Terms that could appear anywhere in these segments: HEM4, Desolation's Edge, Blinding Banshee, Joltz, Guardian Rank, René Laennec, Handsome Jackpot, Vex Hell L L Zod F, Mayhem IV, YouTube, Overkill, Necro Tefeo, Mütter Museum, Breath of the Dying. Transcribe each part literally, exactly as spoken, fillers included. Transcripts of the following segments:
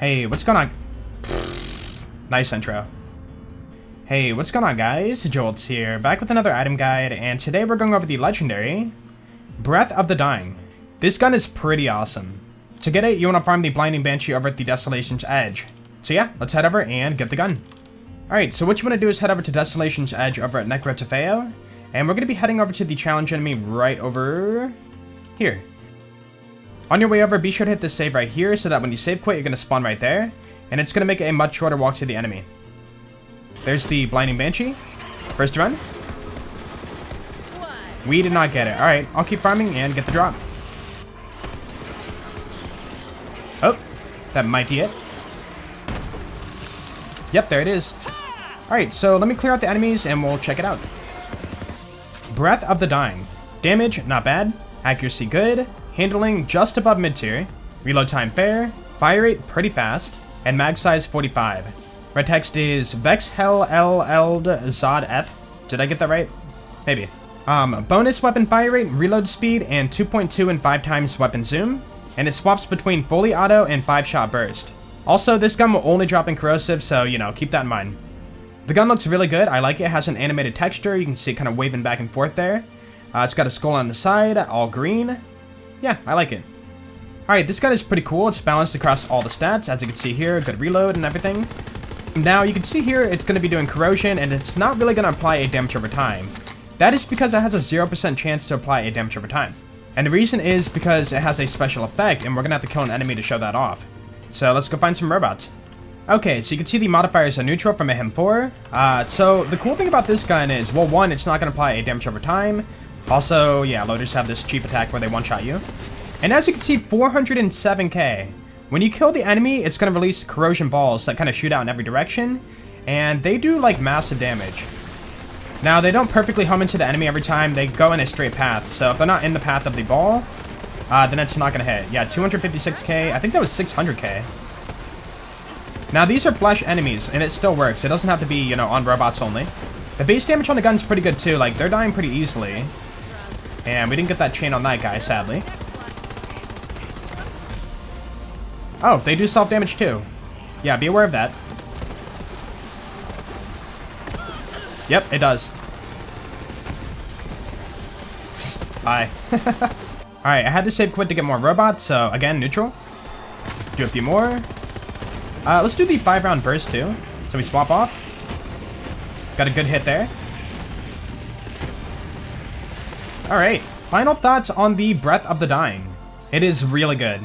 Hey, what's going on? Nice intro. Hey, what's going on, guys? Joltz here, back with another item guide, and today we're going over the legendary Breath of the Dying. This gun is pretty awesome. To get it, you want to farm the Blinding Banshee over at the Desolation's Edge. So yeah, let's head over and get the gun. Alright, so what you want to do is head over to Desolation's Edge over at Necro Tefeo, and we're going to be heading over to the challenge enemy right over here. On your way over, be sure to hit this save right here so that when you save quit, you're going to spawn right there, and it's going to make a much shorter walk to the enemy. There's the Blinding Banshee. First run. We did not get it. Alright, I'll keep farming and get the drop. Oh, that might be it. Yep, there it is. Alright, so let me clear out the enemies and we'll check it out. Breath of the Dying. Damage, not bad. Accuracy, good. Handling, just above mid-tier. Reload time, fair. Fire rate, pretty fast. And mag size, forty-five. Red text is Vex Hell L L Zod F. Did I get that right? Maybe. Um, bonus weapon fire rate, reload speed, and two point two and five times weapon zoom. And it swaps between fully auto and five shot burst. Also, this gun will only drop in corrosive, so, you know, keep that in mind. The gun looks really good. I like it. It has an animated texture. You can see it kind of waving back and forth there. Uh, it's got a skull on the side, all green. Yeah, I like it. Alright, this gun is pretty cool. It's balanced across all the stats, as you can see here. Good reload and everything. Now, you can see here, it's going to be doing corrosion, and it's not really going to apply a damage over time. That is because it has a zero percent chance to apply a damage over time. And the reason is because it has a special effect, and we're going to have to kill an enemy to show that off. So let's go find some robots. Okay, so you can see the modifiers are neutral from a H E M four. Uh, so the cool thing about this gun is, well, one, it's not going to apply a damage over time. Also, yeah, loaders have this cheap attack where they one-shot you. And as you can see, four hundred seven K. When you kill the enemy, it's going to release corrosion balls that kind of shoot out in every direction. And they do, like, massive damage. Now, they don't perfectly home into the enemy every time. They go in a straight path. So if they're not in the path of the ball, Uh, then it's not going to hit. Yeah, two hundred fifty-six K. I think that was six hundred K. Now, these are flesh enemies, and it still works. It doesn't have to be, you know, on robots only. The base damage on the gun's pretty good, too. Like, they're dying pretty easily. And we didn't get that chain on that guy, sadly. Oh, they do self-damage, too. Yeah, be aware of that. Yep, it does. Bye. Alright, I had to save quit to get more robots, so again, neutral. Do a few more. Uh, let's do the five round burst too. So we swap off. Got a good hit there. Alright, final thoughts on the Breath of the Dying. It is really good.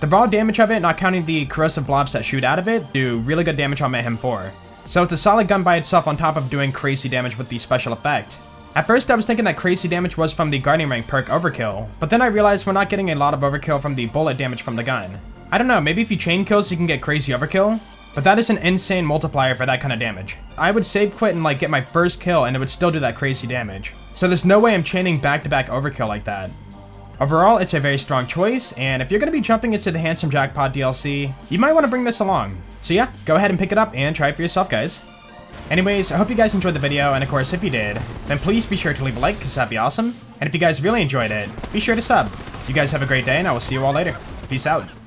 The raw damage of it, not counting the corrosive blobs that shoot out of it, do really good damage on Mayhem four. So it's a solid gun by itself on top of doing crazy damage with the special effect. At first, I was thinking that crazy damage was from the Guardian Rank perk Overkill, but then I realized we're not getting a lot of overkill from the bullet damage from the gun. I don't know, maybe if you chain kills, you can get crazy overkill, but that is an insane multiplier for that kind of damage. I would save quit and like get my first kill, and it would still do that crazy damage. So there's no way I'm chaining back-to-back overkill like that. Overall, it's a very strong choice, and if you're going to be jumping into the Handsome Jackpot D L C, you might want to bring this along. So yeah, go ahead and pick it up and try it for yourself, guys. Anyways, I hope you guys enjoyed the video, and of course, if you did, then please be sure to leave a like, because that'd be awesome. And if you guys really enjoyed it, be sure to sub. You guys have a great day, and I will see you all later. Peace out.